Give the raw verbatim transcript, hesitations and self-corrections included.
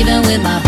even with my